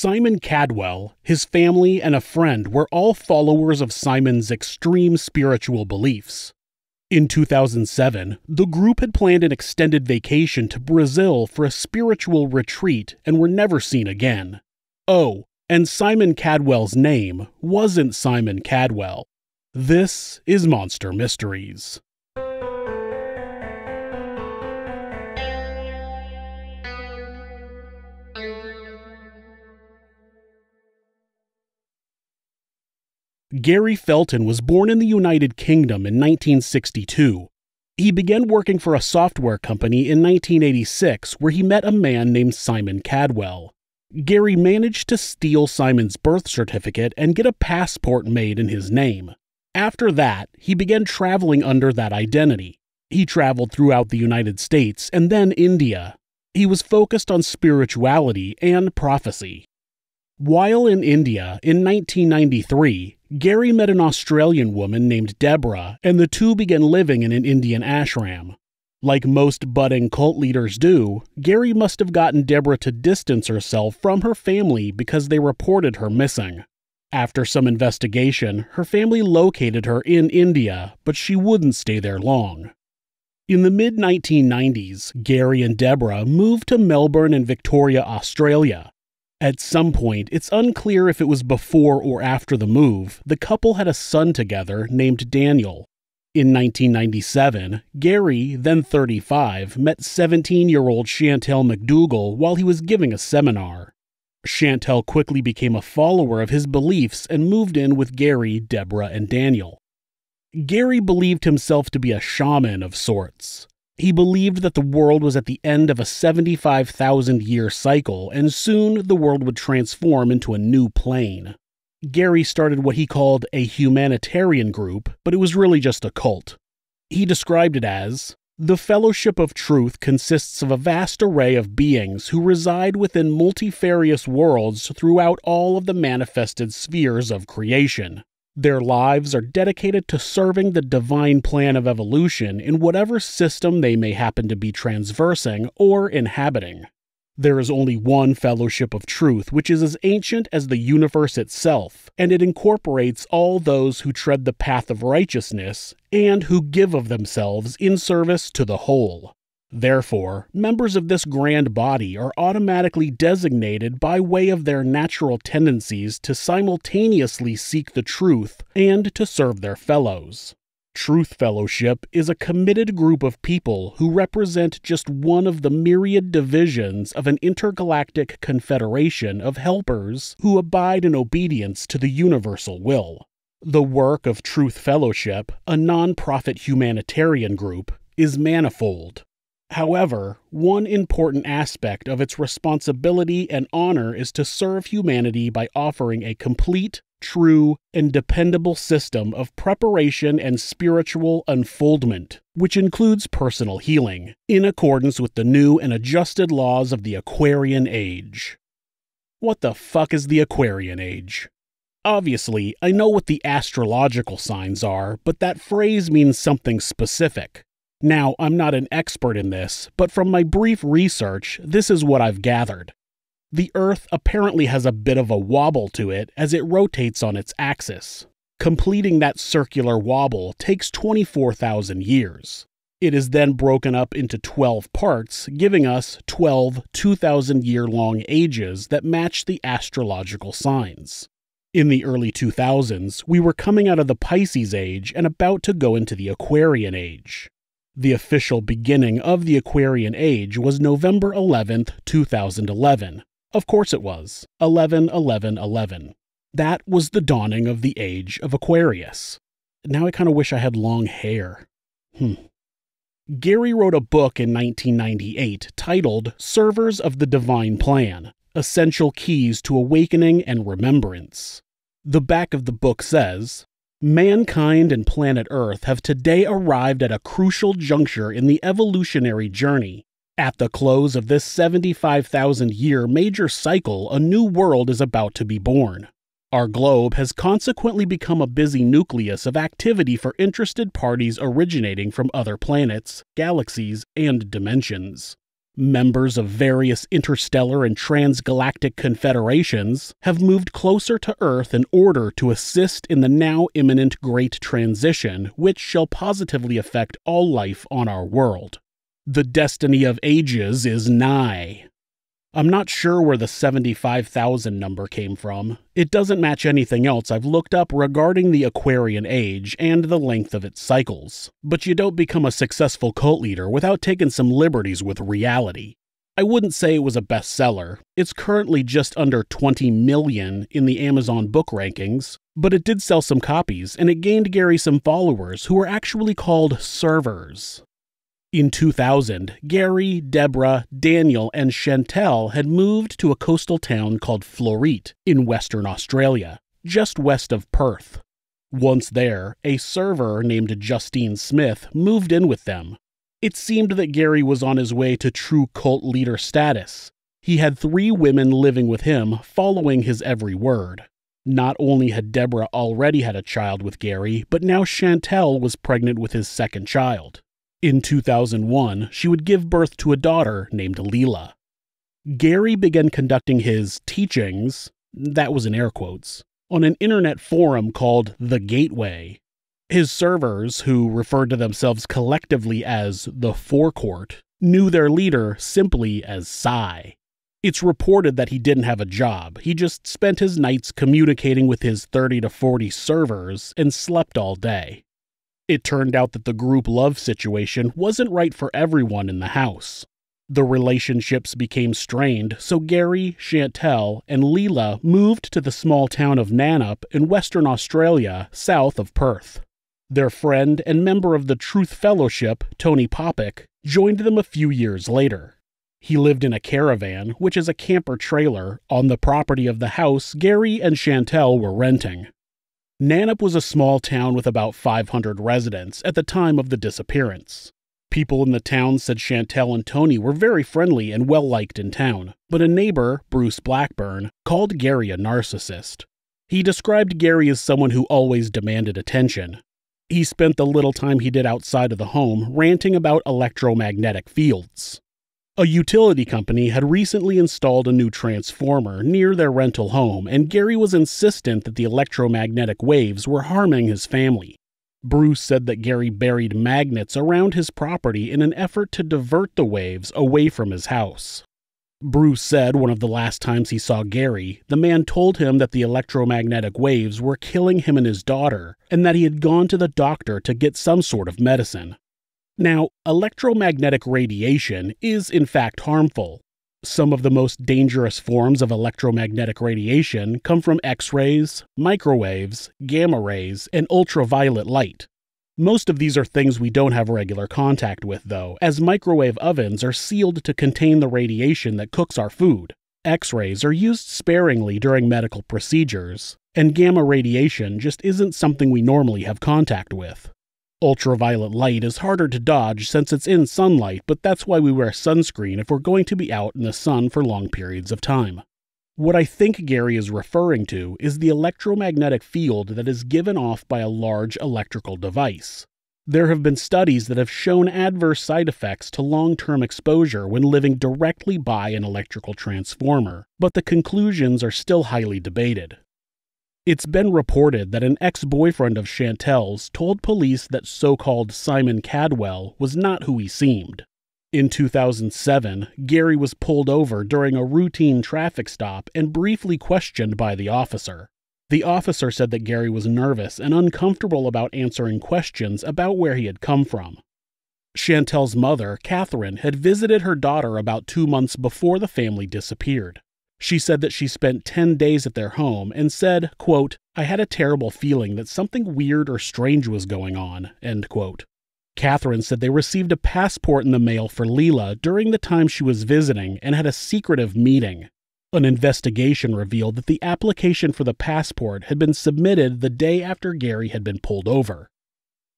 Simon Kadwell, his family, and a friend were all followers of Simon's extreme spiritual beliefs. In 2007, the group had planned an extended vacation to Brazil for a spiritual retreat and were never seen again. Oh, and Simon Kadwell's name wasn't Simon Kadwell. This is Monster Mysteries. Gary Felton was born in the United Kingdom in 1962. He began working for a software company in 1986, where he met a man named Simon Kadwell. Gary managed to steal Simon's birth certificate and get a passport made in his name. After that, he began traveling under that identity. He traveled throughout the United States and then India. He was focused on spirituality and prophecy. While in India, in 1993, Gary met an Australian woman named Deborah, and the two began living in an Indian ashram. Like most budding cult leaders do, Gary must have gotten Deborah to distance herself from her family because they reported her missing. After some investigation, her family located her in India, but she wouldn't stay there long. In the mid-1990s, Gary and Deborah moved to Melbourne and Victoria, Australia. At some point, it's unclear if it was before or after the move, the couple had a son together named Daniel. In 1997, Gary, then 35, met 17-year-old Chantelle McDougall while he was giving a seminar. Chantelle quickly became a follower of his beliefs and moved in with Gary, Deborah, and Daniel. Gary believed himself to be a shaman of sorts. He believed that the world was at the end of a 75,000-year cycle, and soon the world would transform into a new plane. Gary started what he called a humanitarian group, but it was really just a cult. He described it as, "The Fellowship of Truth consists of a vast array of beings who reside within multifarious worlds throughout all of the manifested spheres of creation. Their lives are dedicated to serving the divine plan of evolution in whatever system they may happen to be transversing or inhabiting. There is only one Fellowship of Truth, which is as ancient as the universe itself, and it incorporates all those who tread the path of righteousness and who give of themselves in service to the whole. Therefore, members of this grand body are automatically designated by way of their natural tendencies to simultaneously seek the truth and to serve their fellows. Truth Fellowship is a committed group of people who represent just one of the myriad divisions of an intergalactic confederation of helpers who abide in obedience to the universal will. The work of Truth Fellowship, a non-profit humanitarian group, is manifold. However, one important aspect of its responsibility and honor is to serve humanity by offering a complete, true, and dependable system of preparation and spiritual unfoldment, which includes personal healing, in accordance with the new and adjusted laws of the Aquarian Age." What the fuck is the Aquarian Age? Obviously, I know what the astrological signs are, but that phrase means something specific. Now, I'm not an expert in this, but from my brief research, this is what I've gathered. The Earth apparently has a bit of a wobble to it as it rotates on its axis. Completing that circular wobble takes 24,000 years. It is then broken up into 12 parts, giving us 12 2,000-year-long ages that match the astrological signs. In the early 2000s, we were coming out of the Pisces Age and about to go into the Aquarian Age. The official beginning of the Aquarian Age was November 11, 2011. Of course it was. 11-11-11. That was the dawning of the Age of Aquarius. Now I kind of wish I had long hair. Gary wrote a book in 1998 titled Servers of the Divine Plan, Essential Keys to Awakening and Remembrance. The back of the book says, "Mankind and planet Earth have today arrived at a crucial juncture in the evolutionary journey. At the close of this 75,000-year major cycle, a new world is about to be born. Our globe has consequently become a busy nucleus of activity for interested parties originating from other planets, galaxies, and dimensions. Members of various interstellar and transgalactic confederations have moved closer to Earth in order to assist in the now imminent Great Transition, which shall positively affect all life on our world. The destiny of ages is nigh. I'm not sure where the 75,000 number came from. It doesn't match anything else I've looked up regarding the Aquarian Age and the length of its cycles. But you don't become a successful cult leader without taking some liberties with reality. I wouldn't say it was a bestseller. It's currently just under 20 million in the Amazon book rankings, but it did sell some copies, and it gained Gary some followers who were actually called servers. In 2000, Gary, Deborah, Daniel, and Chantelle had moved to a coastal town called Florite in Western Australia, just west of Perth. Once there, a server named Justine Smith moved in with them. It seemed that Gary was on his way to true cult leader status. He had 3 women living with him, following his every word. Not only had Deborah already had a child with Gary, but now Chantelle was pregnant with his 2nd child. In 2001, she would give birth to a daughter named Lila. Gary began conducting his teachings, that was in air quotes, on an internet forum called The Gateway. His servers, who referred to themselves collectively as The Forecourt, knew their leader simply as Psy. It's reported that he didn't have a job, he just spent his nights communicating with his 30 to 40 servers and slept all day. It turned out that the group love situation wasn't right for everyone in the house. The relationships became strained, so Gary, Chantelle, and Lila moved to the small town of Nannup in Western Australia, south of Perth. Their friend and member of the Truth Fellowship, Tony Popick, joined them a few years later. He lived in a caravan, which is a camper trailer, on the property of the house Gary and Chantelle were renting. Nannup was a small town with about 500 residents at the time of the disappearance. People in the town said Chantelle and Tony were very friendly and well-liked in town, but a neighbor, Bruce Blackburn, called Gary a narcissist. He described Gary as someone who always demanded attention. He spent the little time he did outside of the home ranting about electromagnetic fields. A utility company had recently installed a new transformer near their rental home, and Gary was insistent that the electromagnetic waves were harming his family. Bruce said that Gary buried magnets around his property in an effort to divert the waves away from his house. Bruce said one of the last times he saw Gary, the man told him that the electromagnetic waves were killing him and his daughter, and that he had gone to the doctor to get some sort of medicine. Now, electromagnetic radiation is in fact harmful. Some of the most dangerous forms of electromagnetic radiation come from X-rays, microwaves, gamma rays, and ultraviolet light. Most of these are things we don't have regular contact with, though, as microwave ovens are sealed to contain the radiation that cooks our food. X-rays are used sparingly during medical procedures, and gamma radiation just isn't something we normally have contact with. Ultraviolet light is harder to dodge since it's in sunlight, but that's why we wear sunscreen if we're going to be out in the sun for long periods of time. What I think Gary is referring to is the electromagnetic field that is given off by a large electrical device. There have been studies that have shown adverse side effects to long-term exposure when living directly by an electrical transformer, but the conclusions are still highly debated. It's been reported that an ex-boyfriend of Chantelle's told police that so-called Simon Kadwell was not who he seemed. In 2007, Gary was pulled over during a routine traffic stop and briefly questioned by the officer. The officer said that Gary was nervous and uncomfortable about answering questions about where he had come from. Chantelle's mother, Catherine, had visited her daughter about 2 months before the family disappeared. She said that she spent 10 days at their home and said, quote, "I had a terrible feeling that something weird or strange was going on," end quote. Catherine said they received a passport in the mail for Lila during the time she was visiting and had a secretive meeting. An investigation revealed that the application for the passport had been submitted the day after Gary had been pulled over.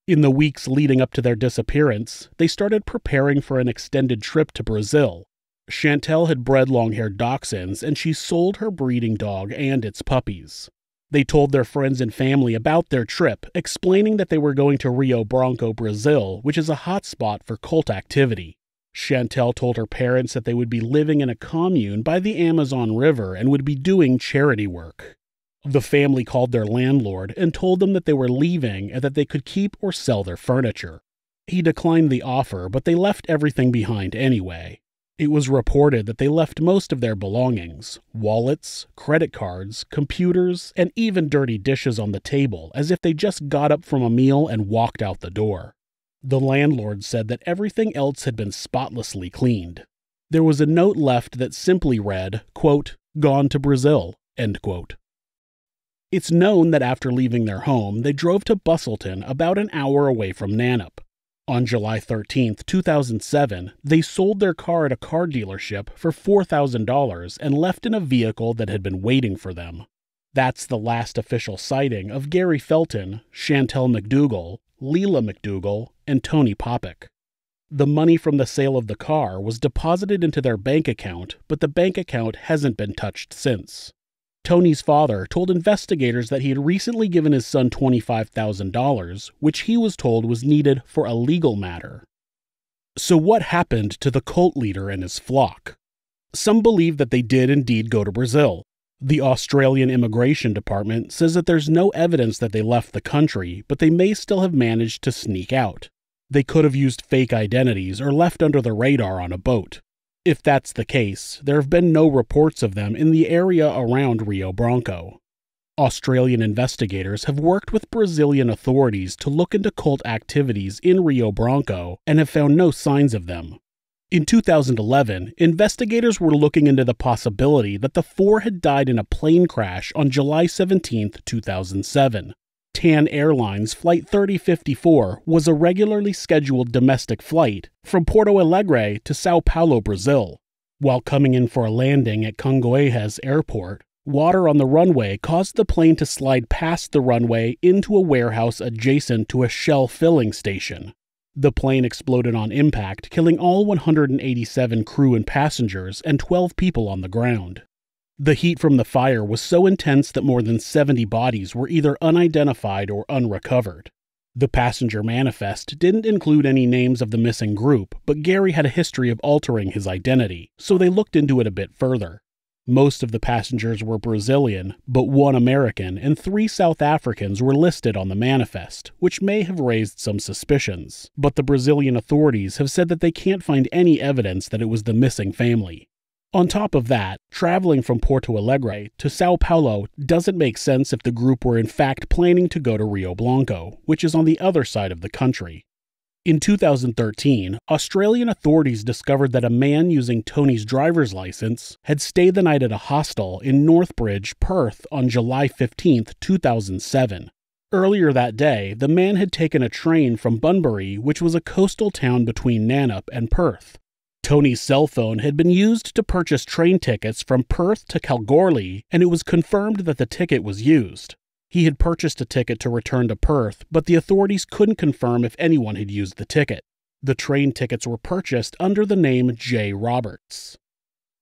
In the weeks leading up to their disappearance, they started preparing for an extended trip to Brazil. Chantelle had bred long-haired dachshunds, and she sold her breeding dog and its puppies. They told their friends and family about their trip, explaining that they were going to Rio Branco, Brazil, which is a hotspot for cult activity. Chantelle told her parents that they would be living in a commune by the Amazon River and would be doing charity work. The family called their landlord and told them that they were leaving and that they could keep or sell their furniture. He declined the offer, but they left everything behind anyway. It was reported that they left most of their belongings, wallets, credit cards, computers, and even dirty dishes on the table, as if they just got up from a meal and walked out the door. The landlord said that everything else had been spotlessly cleaned. There was a note left that simply read, quote, "Gone to Brazil," end quote. It's known that after leaving their home, they drove to Busselton, about an hour away from Nannup. On July 13, 2007, they sold their car at a car dealership for $4,000 and left in a vehicle that had been waiting for them. That's the last official sighting of Gary Felton, Chantelle McDougall, Lila McDougall, and Tony Popick. The money from the sale of the car was deposited into their bank account, but the bank account hasn't been touched since. Tony's father told investigators that he had recently given his son $25,000, which he was told was needed for a legal matter. So what happened to the cult leader and his flock? Some believe that they did indeed go to Brazil. The Australian Immigration Department says that there's no evidence that they left the country, but they may still have managed to sneak out. They could have used fake identities or left under the radar on a boat. If that's the case, there have been no reports of them in the area around Rio Branco. Australian investigators have worked with Brazilian authorities to look into cult activities in Rio Branco and have found no signs of them. In 2011, investigators were looking into the possibility that the four had died in a plane crash on July 17, 2007. TAN Airlines Flight 3054 was a regularly scheduled domestic flight from Porto Alegre to Sao Paulo, Brazil. While coming in for a landing at Congonhas Airport, water on the runway caused the plane to slide past the runway into a warehouse adjacent to a shell filling station. The plane exploded on impact, killing all 187 crew and passengers and 12 people on the ground. The heat from the fire was so intense that more than 70 bodies were either unidentified or unrecovered. The passenger manifest didn't include any names of the missing group, but Gary had a history of altering his identity, so they looked into it a bit further. Most of the passengers were Brazilian, but one American and 3 South Africans were listed on the manifest, which may have raised some suspicions, but the Brazilian authorities have said that they can't find any evidence that it was the missing family. On top of that, traveling from Porto Alegre to Sao Paulo doesn't make sense if the group were in fact planning to go to Rio Branco, which is on the other side of the country. In 2013, Australian authorities discovered that a man using Tony's driver's license had stayed the night at a hostel in Northbridge, Perth on July 15, 2007. Earlier that day, the man had taken a train from Bunbury, which was a coastal town between Nannup and Perth. Tony's cell phone had been used to purchase train tickets from Perth to Kalgoorlie, and it was confirmed that the ticket was used. He had purchased a ticket to return to Perth, but the authorities couldn't confirm if anyone had used the ticket. The train tickets were purchased under the name J. Roberts.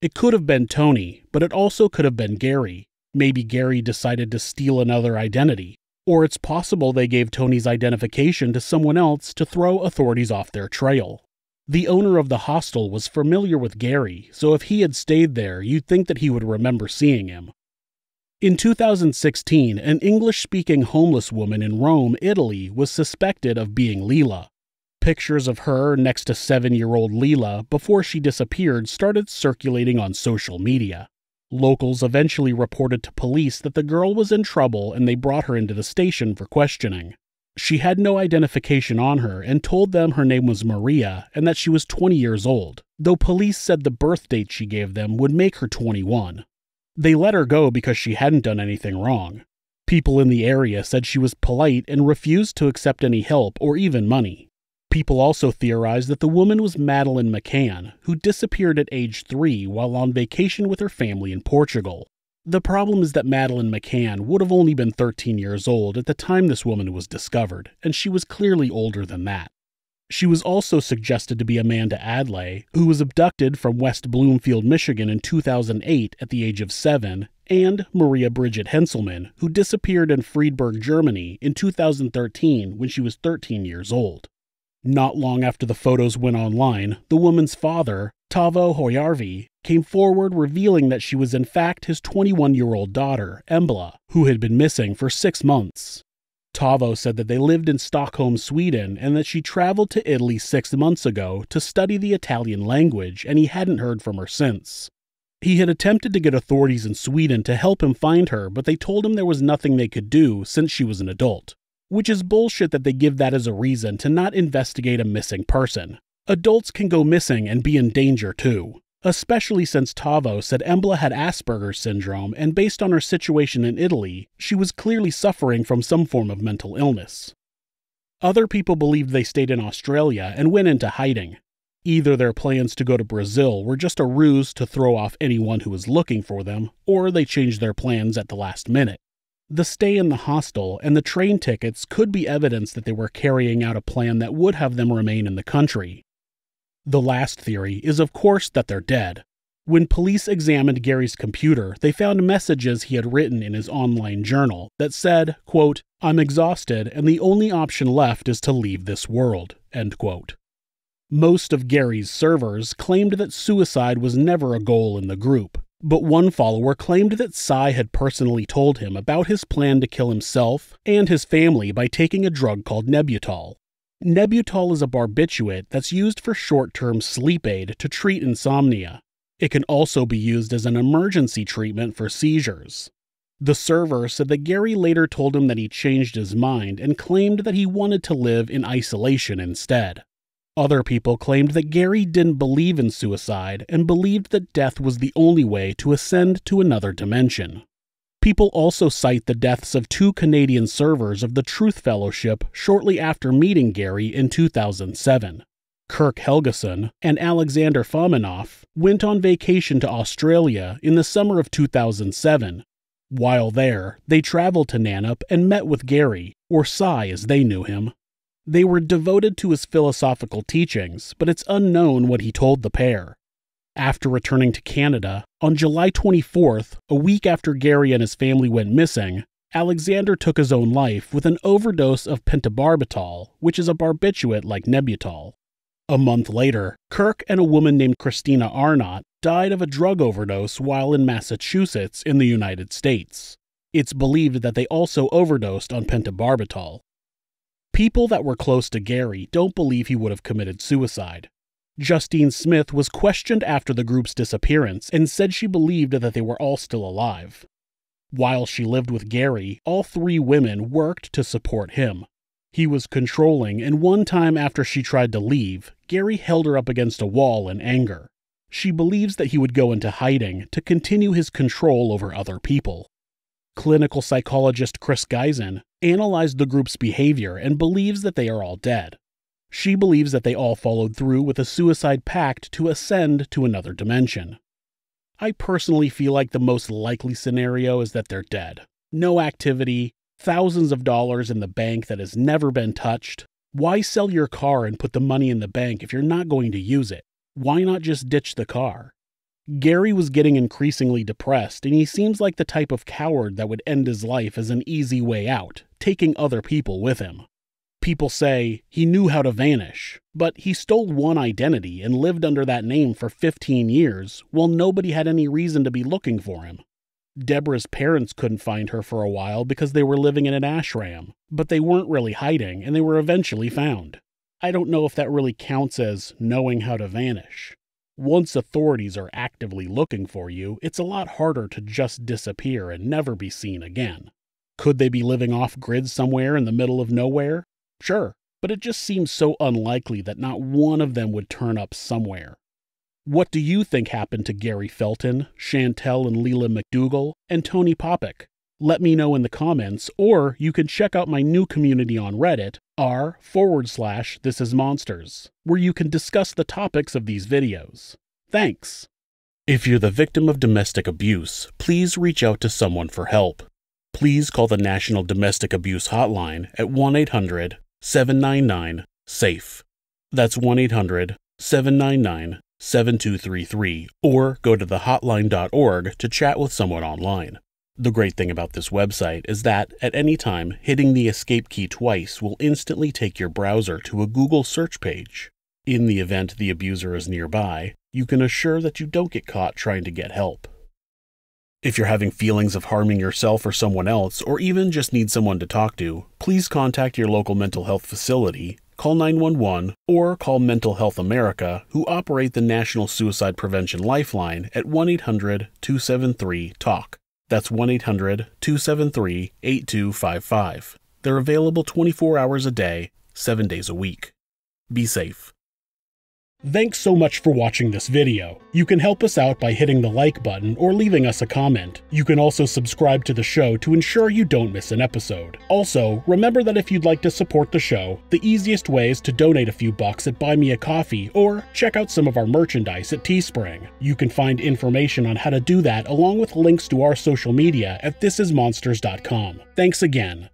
It could have been Tony, but it also could have been Gary. Maybe Gary decided to steal another identity. Or it's possible they gave Tony's identification to someone else to throw authorities off their trail. The owner of the hostel was familiar with Gary, so if he had stayed there, you'd think that he would remember seeing him. In 2016, an English-speaking homeless woman in Rome, Italy, was suspected of being Lila. Pictures of her next to 7-year-old Lila before she disappeared started circulating on social media. Locals eventually reported to police that the girl was in trouble and they brought her into the station for questioning. She had no identification on her and told them her name was Maria and that she was 20 years old, though police said the birth date she gave them would make her 21. They let her go because she hadn't done anything wrong. People in the area said she was polite and refused to accept any help or even money. People also theorized that the woman was Madeleine McCann, who disappeared at age 3 while on vacation with her family in Portugal. The problem is that Madeleine McCann would have only been 13 years old at the time this woman was discovered, and she was clearly older than that. She was also suggested to be Amanda Adlai, who was abducted from West Bloomfield, Michigan in 2008 at the age of 7, and Maria Bridget Henselmann, who disappeared in Friedberg, Germany in 2013 when she was 13 years old. Not long after the photos went online, the woman's father, Tavo Hoyarvi, came forward revealing that she was in fact his 21-year-old daughter, Embla, who had been missing for 6 months. Tavo said that they lived in Stockholm, Sweden, and that she traveled to Italy 6 months ago to study the Italian language, and he hadn't heard from her since. He had attempted to get authorities in Sweden to help him find her, but they told him there was nothing they could do since she was an adult. Which is bullshit that they give that as a reason to not investigate a missing person. Adults can go missing and be in danger too. Especially since Tavo said Embla had Asperger's syndrome, and based on her situation in Italy, she was clearly suffering from some form of mental illness. Other people believed they stayed in Australia and went into hiding. Either their plans to go to Brazil were just a ruse to throw off anyone who was looking for them, or they changed their plans at the last minute. The stay in the hostel and the train tickets could be evidence that they were carrying out a plan that would have them remain in the country. The last theory is, of course, that they're dead. When police examined Gary's computer, they found messages he had written in his online journal that said, quote, "I'm exhausted and the only option left is to leave this world," end quote. Most of Gary's servers claimed that suicide was never a goal in the group, but one follower claimed that Sai had personally told him about his plan to kill himself and his family by taking a drug called Nembutal. Nembutal is a barbiturate that's used for short-term sleep aid to treat insomnia. It can also be used as an emergency treatment for seizures. The server said that Gary later told him that he changed his mind and claimed that he wanted to live in isolation instead. Other people claimed that Gary didn't believe in suicide and believed that death was the only way to ascend to another dimension. People also cite the deaths of 2 Canadian servers of the Truth Fellowship shortly after meeting Gary in 2007. Kirk Helgeson and Alexander Fominov went on vacation to Australia in the summer of 2007. While there, they traveled to Nannup and met with Gary, or Sai as they knew him. They were devoted to his philosophical teachings, but it's unknown what he told the pair. After returning to Canada, on July 24th, a week after Gary and his family went missing, Alexander took his own life with an overdose of pentobarbital, which is a barbiturate like Nembutal. A month later, Kirk and a woman named Christina Arnott died of a drug overdose while in Massachusetts in the United States. It's believed that they also overdosed on pentobarbital. People that were close to Gary don't believe he would have committed suicide. Justine Smith was questioned after the group's disappearance and said she believed that they were all still alive. While she lived with Gary, all 3 women worked to support him. He was controlling, and one time after she tried to leave, Gary held her up against a wall in anger. She believes that he would go into hiding to continue his control over other people. Clinical psychologist Chris Geisen analyzed the group's behavior and believes that they are all dead. She believes that they all followed through with a suicide pact to ascend to another dimension. I personally feel like the most likely scenario is that they're dead. No activity, thousands of dollars in the bank that has never been touched. Why sell your car and put the money in the bank if you're not going to use it? Why not just ditch the car? Gary was getting increasingly depressed, and he seems like the type of coward that would end his life as an easy way out, taking other people with him. People say he knew how to vanish, but he stole one identity and lived under that name for 15 years while nobody had any reason to be looking for him. Deborah's parents couldn't find her for a while because they were living in an ashram, but they weren't really hiding and they were eventually found. I don't know if that really counts as knowing how to vanish. Once authorities are actively looking for you, it's a lot harder to just disappear and never be seen again. Could they be living off-grid somewhere in the middle of nowhere? Sure, but it just seems so unlikely that not one of them would turn up somewhere. What do you think happened to Gary Felton, Chantelle and Lila McDougall, and Tony Popick? Let me know in the comments, or you can check out my new community on Reddit, r/thisismonsters, where you can discuss the topics of these videos. Thanks! If you're the victim of domestic abuse, please reach out to someone for help. Please call the National Domestic Abuse Hotline at 1-800-799-SAFE. That's 1-800-799-7233, or go to thehotline.org to chat with someone online. The great thing about this website is that, at any time, hitting the escape key twice will instantly take your browser to a Google search page. In the event the abuser is nearby, you can assure that you don't get caught trying to get help. If you're having feelings of harming yourself or someone else, or even just need someone to talk to, please contact your local mental health facility, call 911, or call Mental Health America, who operate the National Suicide Prevention Lifeline at 1-800-273-TALK. That's 1-800-273-8255. They're available 24 hours a day, 7 days a week. Be safe. Thanks so much for watching this video. You can help us out by hitting the like button or leaving us a comment. You can also subscribe to the show to ensure you don't miss an episode. Also, remember that if you'd like to support the show, the easiest way is to donate a few bucks at Buy Me a Coffee or check out some of our merchandise at Teespring. You can find information on how to do that along with links to our social media at thisismonsters.com. Thanks again.